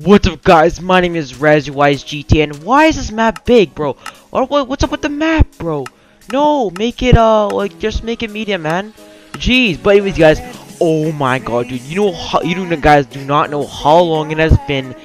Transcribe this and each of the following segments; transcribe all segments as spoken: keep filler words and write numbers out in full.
What's up, guys? My name is RazuEyesGT, and why is this map big, bro? What, what what's up with the map, bro? No, make it uh like just make it medium, man. Jeez, but anyways, guys. Oh my God, dude! You know how you know, guys do not know how long it has been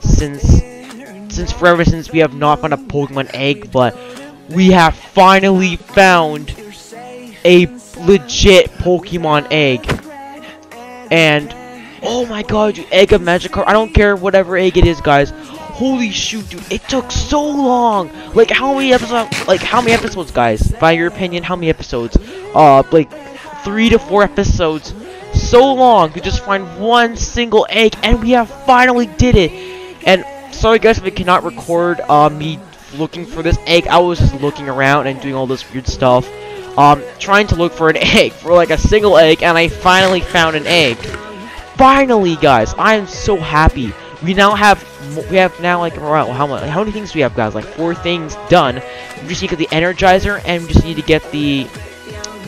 since since forever since we have not found a Pokemon egg, but we have finally found a legit Pokemon egg. And oh my God, dude, egg of Magikarp. I don't care whatever egg it is, guys. Holy shoot, dude, it took so long. Like how many episodes like how many episodes, guys? By your opinion, how many episodes? Uh like three to four episodes. So long to just find one single egg, and we have finally did it. And sorry guys if I cannot record uh me looking for this egg. I was just looking around and doing all this weird stuff. Um trying to look for an egg, for like a single egg, and I finally found an egg. Finally, guys, I am so happy. We now have, we have now like how many, how many things do we have, guys? Like four things done. We just need to get the Energizer, and we just need to get the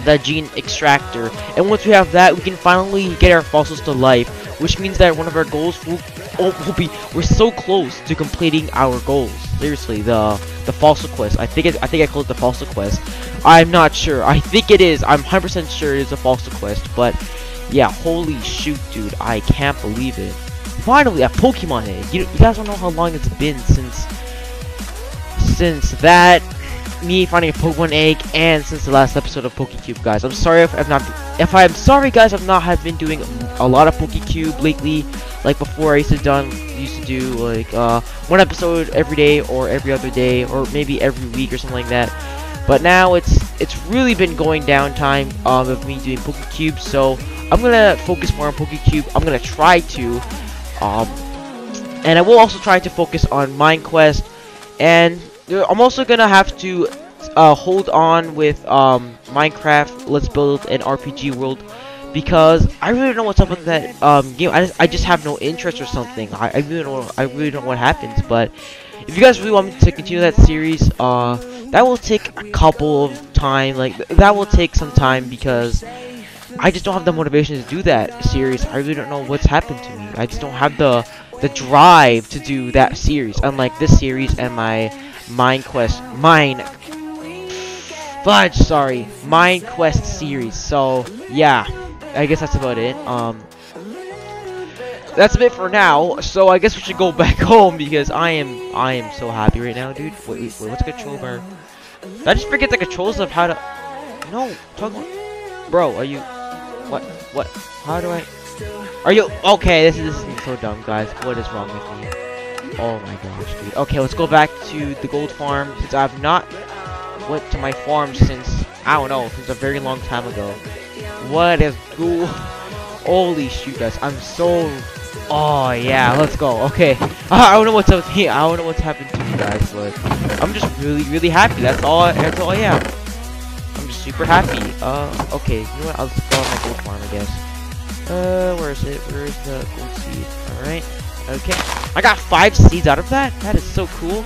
the gene extractor. And once we have that, we can finally get our fossils to life, which means that one of our goals will, will be, we're so close to completing our goals. Seriously, the the fossil quest. I think it, I think I called it the fossil quest. I'm not sure. I think it is. I'm one hundred percent sure it is a fossil quest, but. Yeah, holy shoot, dude, I can't believe it. Finally, a Pokemon egg. You, you guys don't know how long it's been since... Since that, me finding a Pokemon egg, and since the last episode of PokeCube, guys. I'm sorry if I've not... If I'm sorry, guys, I've not have been doing a lot of PokeCube lately. Like, before I used to, done, used to do, like, uh, one episode every day, or every other day, or maybe every week, or something like that. But now, it's it's really been going down time um, of me doing PokeCube, so... I'm gonna focus more on PokeCube. I'm gonna try to, um, and I will also try to focus on MineQuest, and I'm also gonna have to uh, hold on with um, Minecraft. Let's build an R P G world, because I really don't know what's up with that um, game. I just, I just have no interest or something. I, I really don't I really don't know what happens. But if you guys really want me to continue that series, uh, that will take a couple of time. Like that will take some time because. I just don't have the motivation to do that series. I really don't know what's happened to me. I just don't have the the drive to do that series. Unlike this series and my MineQuest mine fudge, sorry, MineQuest series. So yeah, I guess that's about it. Um, that's a bit for now. So I guess we should go back home because I am I am so happy right now, dude. Wait, wait, wait what's the control bar? Did I just forget the controls of how to? No, talk about... Bro, are you? What? What? How do I? Are you? Okay, this is, this is so dumb, guys. What is wrong with me? Oh my gosh, dude. Okay, let's go back to the gold farm since I've not went to my farm since I don't know, since a very long time ago. What is cool? Holy shoot, guys! I'm so. Oh yeah, let's go. Okay, I don't know what's up here. I don't know what's happened to you guys, but I'm just really, really happy. That's all. That's all I am. Super happy. Uh, okay. You know what? I'll just go on my gold farm, I guess. Uh, where is it? Where is the gold seed? All right. Okay. I got five seeds out of that. That is so cool,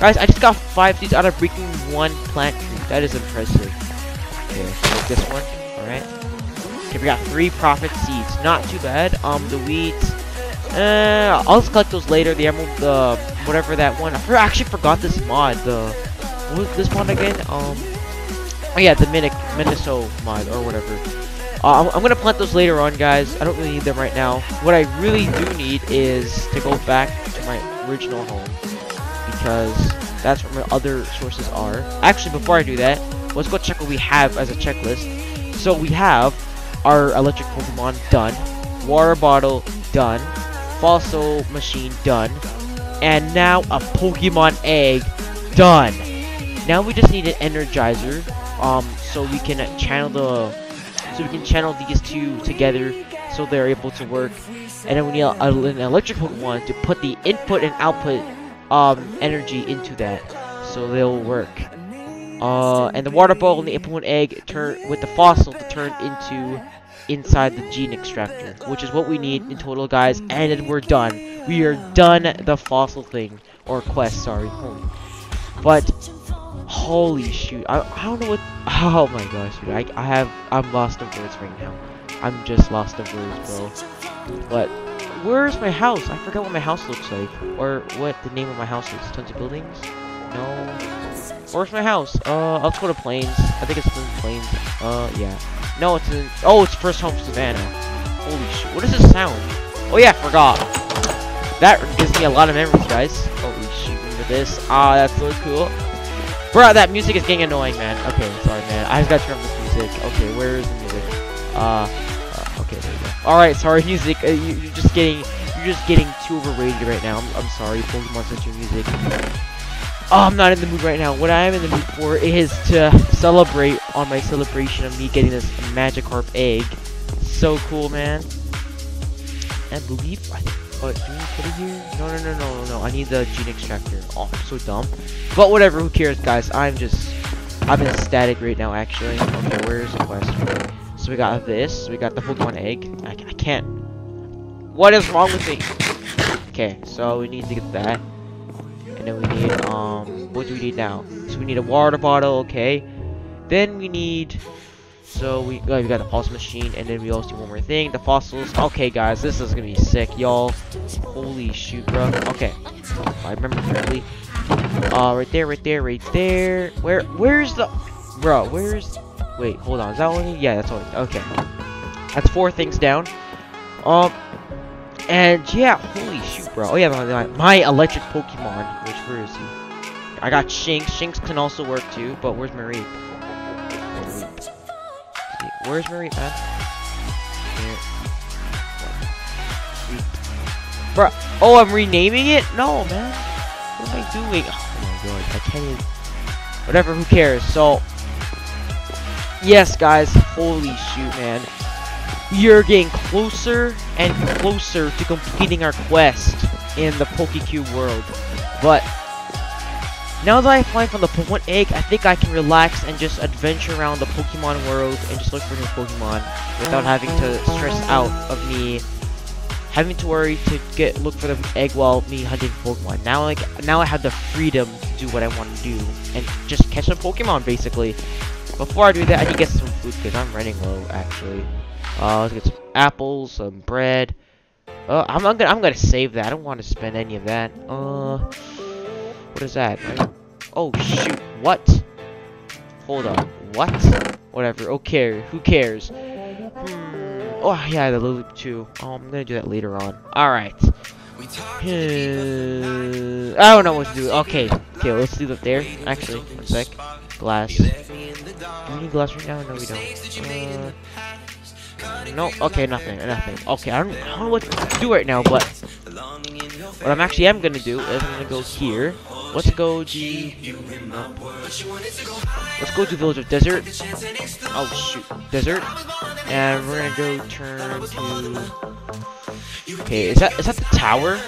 guys. I just got five seeds out of freaking one plant tree. That is impressive. Okay. So this one. All right. Okay. We got three profit seeds. Not too bad. Um, the weeds. Uh, I'll just collect those later. The emerald. The uh, whatever that one. I actually forgot this mod. The what was this mod again? Um. Oh yeah, the Minic Miniso mod or whatever. Uh, I'm, I'm gonna plant those later on, guys. I don't really need them right now. What I really do need is to go back to my original home because that's where my other sources are. Actually, before I do that, let's go check what we have as a checklist. So we have our electric Pokemon done, water bottle done, fossil machine done, and now a Pokemon egg done. Now we just need an Energizer. Um, so we can channel the, so we can channel these two together, so they're able to work. And then we need a, a, an electric Pokemon to put the input and output, um, energy into that, so they'll work. Uh, and the water bottle and the Pokemon egg turn with the fossil to turn into inside the gene extractor, which is what we need in total, guys. And then we're done. We are done the fossil thing or quest. Sorry, but. Holy shoot. I, I don't know what. Oh my gosh, dude. I, I have. I'm lost of words right now. I'm just lost of words, bro. But where's my house? I forgot what my house looks like. Or what the name of my house is. Tons of buildings? No. Where's my house? Uh, let's go to Plains. I think it's in Plains. Uh, yeah. No, it's in. Oh, it's First Home Savannah. Holy shit. What is this sound? Oh, yeah, I forgot. That gives me a lot of memories, guys. Holy shit. Remember this? Ah, that's so cool. Bro, that music is getting annoying, man. Okay, sorry, man. I just got to turn off this music. Okay, where is the music? Uh, uh okay, there you go. Alright, sorry, music. Uh, you, you're just getting. You're just getting too overrated right now. I'm, I'm sorry. Pokemon such your music. Oh, I'm not in the mood right now. What I am in the mood for is to celebrate on my celebration of me getting this Magikarp egg. So cool, man. I believe... I think, oh, do we put it here? No, no, no, no, no, no. I need the gene extractor. Oh, I'm so dumb. But whatever, who cares, guys? I'm just... I'm in static right now, actually. Okay, where's the quest? So we got this. We got the Pokemon egg. I, I can't... What is wrong with me? Okay, so we need to get that. And then we need, um, what do we need now? So we need a water bottle, okay. Then we need, so we, oh, we got the pulse machine, and then we also need one more thing, the fossils. Okay, guys, this is gonna be sick, y'all. Holy shoot, bro. Okay, if I remember correctly. Uh, right there, right there, right there. Where, where's the, bro, where's, wait, hold on, is that one? Yeah, that's one. Okay. That's four things down. Um. And yeah, holy shoot, bro. Oh yeah, my, my electric Pokemon. Which, where is he? I got Shinx. Shinx can also work too, but where's Marie? Marie. Where's Marie at? Bro, oh, I'm renaming it? No, man. What am I doing? Oh my god, I can't even... Whatever, who cares? So, yes, guys. Holy shoot, man. We are getting closer and closer to completing our quest in the PokeCube world. But now that I find from the Pokemon egg, I think I can relax and just adventure around the Pokemon world and just look for new Pokemon without having to stress out of me having to worry to get look for the egg while me hunting Pokemon. Now like now I have the freedom to do what I want to do and just catch a Pokemon basically. Before I do that, I need to get some food because I'm running low actually. Uh, let's get some apples, some bread. Uh, I'm, I'm gonna, I'm gonna save that. I don't want to spend any of that. Uh, what is that? Oh shoot! What? Hold on. What? Whatever. Okay. Who cares? Hmm. Oh yeah, the loop too. Oh, I'm gonna do that later on. All right. Uh, I don't know what to do. Okay. Okay. Let's leave it there. Actually, one sec. Glass. Do we need glass right now? No, we don't. Uh, No, okay, nothing, nothing. Okay, I don't, I don't know what to do right now, but what I'm actually am gonna do is I'm gonna go here. Let's go to no. Let's go to Village of Desert. Oh shoot, Desert, and we're gonna go turn to. Okay, is that is that the tower?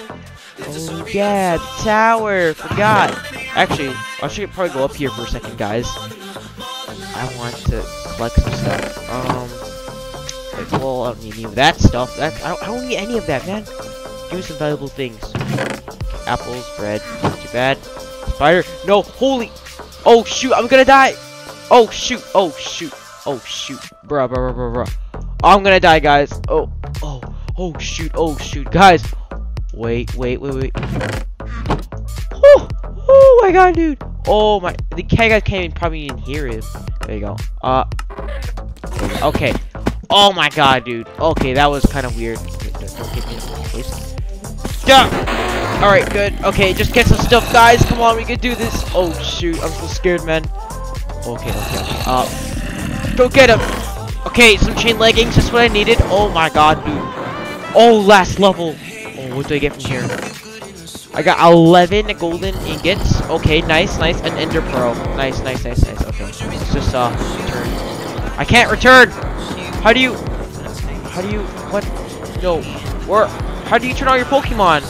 Oh yeah, the tower. Forgot. Actually, I should probably go up here for a second, guys. I want to collect some stuff. Um. Well, I don't need any of that stuff. That I don't, I don't need any of that, man. Give me some valuable things. Apples, bread. Not too bad. Spider. No, holy. Oh shoot, I'm gonna die. Oh shoot. Oh shoot. Oh shoot. Bruh, bruh, bruh, bruh. I'm gonna die, guys. Oh, oh, oh shoot. Oh shoot, guys. Wait, wait, wait, wait. Oh, oh my god, dude. Oh my. The guy can't even probably even hear it. There you go. Uh. Okay. Oh my god, dude. Okay, that was kind of weird. Don't get me in the wrong place. Yeah! Alright, good. Okay, just get some stuff, guys. Come on, we can do this. Oh, shoot. I'm so scared, man. Okay, okay. Uh, go get him. Okay, some chain leggings. That's what I needed. Oh my god, dude. Oh, last level. Oh, what do I get from here? I got eleven golden ingots. Okay, nice, nice. An ender pearl. Nice, nice, nice, nice. Okay. Let's just, uh, return. I can't return! How do you, how do you, what, no, where, how do you turn on your Pokemon?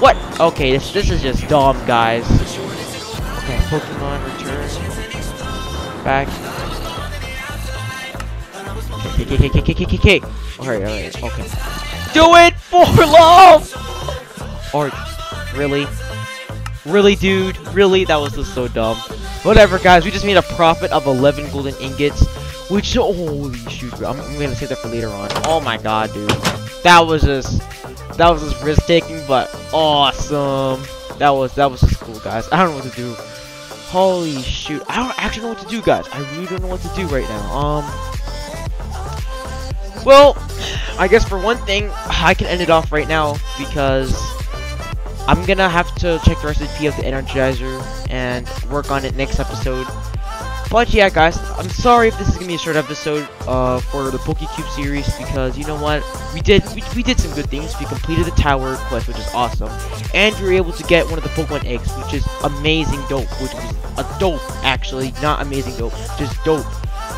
What? Okay, this this is just dumb, guys. Okay, Pokemon return, back. Okay, okay, okay, okay, okay, okay. Alright, alright, okay. Do it for love! Or, really? Really, dude? Really? That was just so dumb. Whatever, guys. We just made a profit of eleven golden ingots. Which, holy shoot, bro. I'm gonna save that for later on. Oh my god, dude. That was just, that was just risk-taking, but awesome. That was, that was just cool, guys. I don't know what to do. Holy shoot. I don't actually know what to do, guys. I really don't know what to do right now. Um, well, I guess for one thing, I can end it off right now because I'm gonna have to check the recipe of the Energizer and work on it next episode. But yeah, guys, I'm sorry if this is gonna be a short episode uh, for the PokeCube series because you know what, we did we, we did some good things. We completed the tower quest, which is awesome, and we were able to get one of the Pokemon eggs, which is amazing dope, which was a dope actually, not amazing dope, just dope.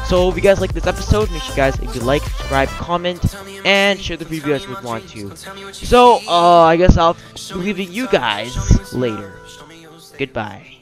So if you guys like this episode, make sure you guys if you like, subscribe, comment, and share the preview as you would want to. So uh, I guess I'll be leaving you guys later. Goodbye.